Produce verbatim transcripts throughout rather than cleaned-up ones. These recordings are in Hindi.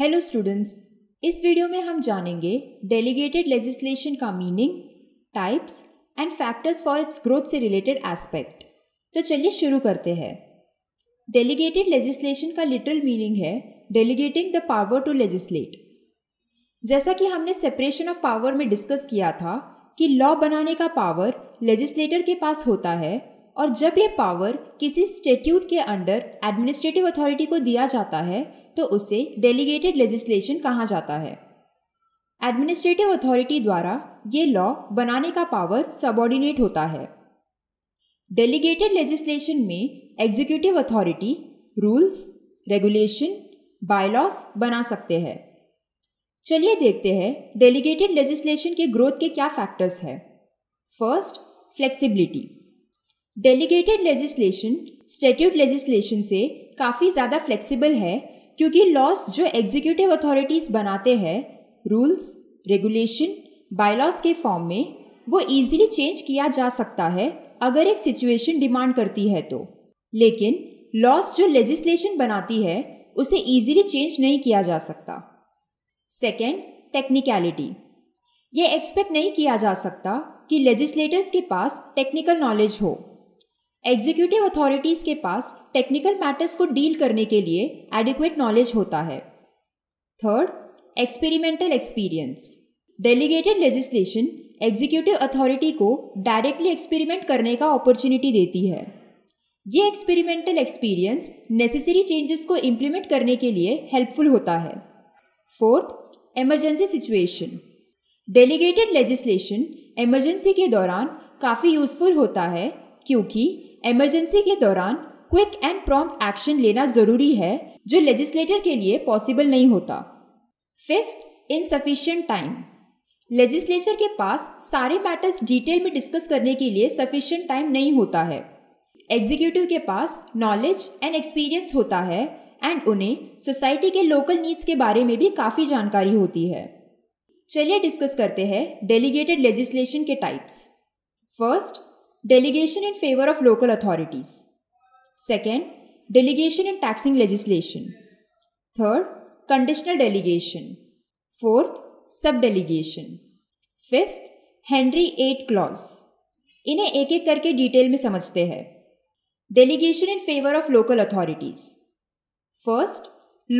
हेलो स्टूडेंट्स, इस वीडियो में हम जानेंगे डेलीगेटेड लेजिस्लेशन का meaning, types and factors for its growth से रिलेटेड एस्पेक्ट। तो चलिए शुरू करते हैं। डेलीगेटेड लेजिस्लेशन का लिटरल मीनिंग है delegating the power to legislate. जैसा कि हमने सेपरेशन ऑफ पावर में डिस्कस किया था कि लॉ बनाने का पावर लेजिस्लेटर के पास होता है और जब ये पावर किसी स्टेट्यूट के अंडर एडमिनिस्ट्रेटिव अथॉरिटी को दिया जाता है तो उसे डेलीगेटेड लेजिस्लेशन कहा जाता है। एडमिनिस्ट्रेटिव अथॉरिटी द्वारा ये लॉ बनाने का पावर सबॉर्डिनेट होता है। डेलीगेटेड लेजिस्लेशन में executive authority rules, regulation, bylaws बना सकते हैं। चलिए देखते हैं डेलीगेटेड लेजिस्लेशन के ग्रोथ के क्या फैक्टर्स हैं। First, flexibility. Delegated legislation statute legislation से काफ़ी ज़्यादा फ्लेक्सिबल है क्योंकि लॉस जो एग्जीक्यूटिव अथॉरिटीज़ बनाते हैं रूल्स, रेगुलेशन, बायलॉस के फॉर्म में, वो इजीली चेंज किया जा सकता है अगर एक सिचुएशन डिमांड करती है तो। लेकिन लॉस जो लेजिस्लेशन बनाती है उसे इजीली चेंज नहीं किया जा सकता। Second, technicality. ये एक्सपेक्ट नहीं किया जा सकता कि लेजिस्लेटर्स के पास टेक्निकल नॉलेज हो। एग्जीक्यूटिव अथॉरिटीज़ के पास टेक्निकल मैटर्स को डील करने के लिए एडिक्वेट नॉलेज होता है। Third, experimental experience. Delegated legislation executive authority को डायरेक्टली एक्सपेरिमेंट करने का अपॉर्चुनिटी देती है। ये एक्सपेरिमेंटल एक्सपीरियंस नेसेसरी चेंजेस को इम्प्लीमेंट करने के लिए हेल्पफुल होता है। Fourth, emergency situation. Delegated legislation emergency के दौरान काफ़ी यूजफुल होता है क्योंकि एमरजेंसी के दौरान क्विक एंड प्रॉम्प्ट एक्शन लेना ज़रूरी है जो लेजिस्लेटर के लिए पॉसिबल नहीं होता। Fifth, insufficient time. लेजिस्लेचर के पास सारे मैटर्स डिटेल में डिस्कस करने के लिए सफिशिएंट टाइम नहीं होता है। एग्जीक्यूटिव के पास नॉलेज एंड एक्सपीरियंस होता है एंड उन्हें सोसाइटी के लोकल नीड्स के बारे में भी काफ़ी जानकारी होती है। चलिए डिस्कस करते हैं डेलीगेटेड लेजिस्लेशन के types. First, delegation in favour of local authorities. Second, delegation in taxing legislation. Third, conditional delegation. Fourth, sub delegation. Fifth, Henry eight clause. इन्हें एक एक करके डिटेल में समझते हैं। Delegation in favour of local authorities. First,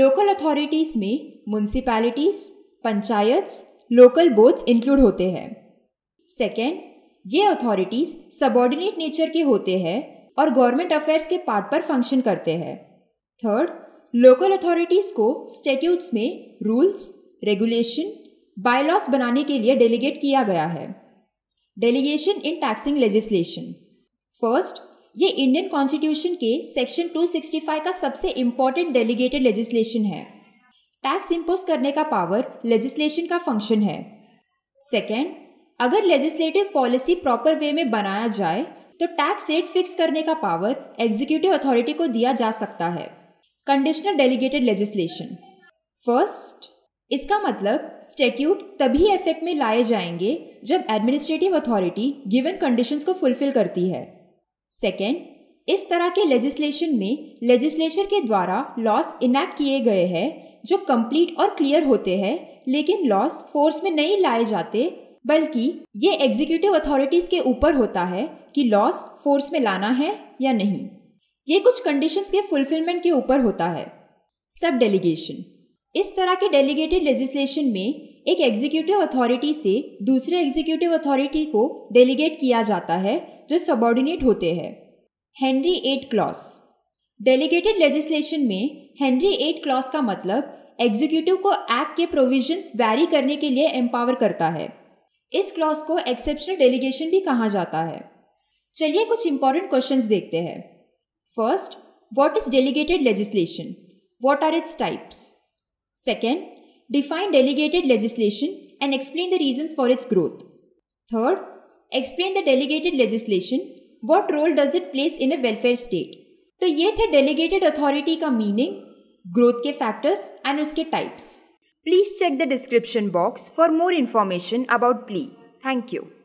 local authorities में municipalities, panchayats, local boards include होते हैं। सेकेंड, ये अथॉरिटीज़ सबॉर्डिनेट नेचर के होते हैं और गवर्नमेंट अफेयर्स के पार्ट पर फंक्शन करते हैं। थर्ड, लोकल अथॉरिटीज़ को स्टेट्यूट्स में रूल्स, रेगुलेशन, बायलॉस बनाने के लिए डेलीगेट किया गया है। Delegation in taxing legislation. First, ये इंडियन कॉन्स्टिट्यूशन के सेक्शन टू सिक्स्टी फाइव का सबसे इम्पॉर्टेंट डेलीगेटेड लेजिस्लेशन है। टैक्स इम्पोज करने का पावर लेजिस्लेशन का फंक्शन है। सेकेंड, अगर लेजिस्लेटिव पॉलिसी प्रॉपर वे में बनाया जाए तो टैक्स रेट फिक्स करने का पावर एग्जीक्यूटिव अथॉरिटी को दिया जा सकता है। Conditional delegated legislation. फर्स्ट, इसका मतलब स्टेट्यूट तभी इफेक्ट में लाए जाएंगे जब एडमिनिस्ट्रेटिव अथॉरिटी गिवन कंडीशंस को फुलफिल करती है। सेकेंड, इस तरह के लेजिस्लेशन में लेजिस्लेचर के द्वारा लॉस इनैक्ट किए गए हैं जो कंप्लीट और क्लियर होते हैं, लेकिन लॉस फोर्स में नहीं लाए जाते, बल्कि ये एग्जीक्यूटिव अथॉरिटीज़ के ऊपर होता है कि लॉस फोर्स में लाना है या नहीं। ये कुछ कंडीशंस के फुलफिलमेंट के ऊपर होता है। सब डेलीगेशन। इस तरह के डेलीगेटेड लेजिस्लेशन में एक एग्जीक्यूटिव अथॉरिटी से दूसरे एग्जीक्यूटिव अथॉरिटी को डेलीगेट किया जाता है जो सबॉर्डिनेट होते हैं। Henry eight clause. Delegated legislation में हेनरी एट क्लॉज का मतलब एग्जीक्यूटिव को एक्ट के प्रोविजंस वैरी करने के लिए एम्पावर करता है। इस क्लॉज को एक्सेप्शनल डेलीगेशन भी कहा जाता है। चलिए कुछ इंपॉर्टेंट क्वेश्चंस देखते हैं। First, what is delegated legislation, what are its types. Second, define delegated legislation and explain the reasons for its growth. Third, explain the delegated legislation, what role does it place in a welfare state. तो ये थे डेलीगेटेड अथॉरिटी का मीनिंग, ग्रोथ के फैक्टर्स एंड उसके types. Please check the description box for more information about P L E A. Thank you.